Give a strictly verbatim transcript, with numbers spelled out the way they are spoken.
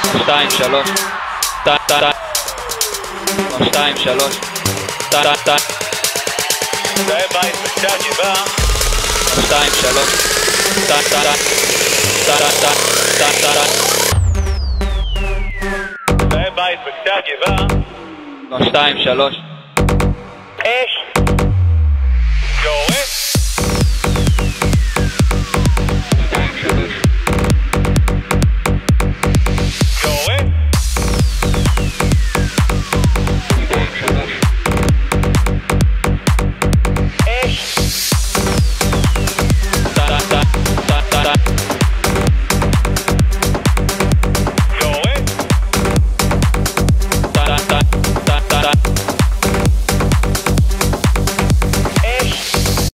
שתיים שלוש.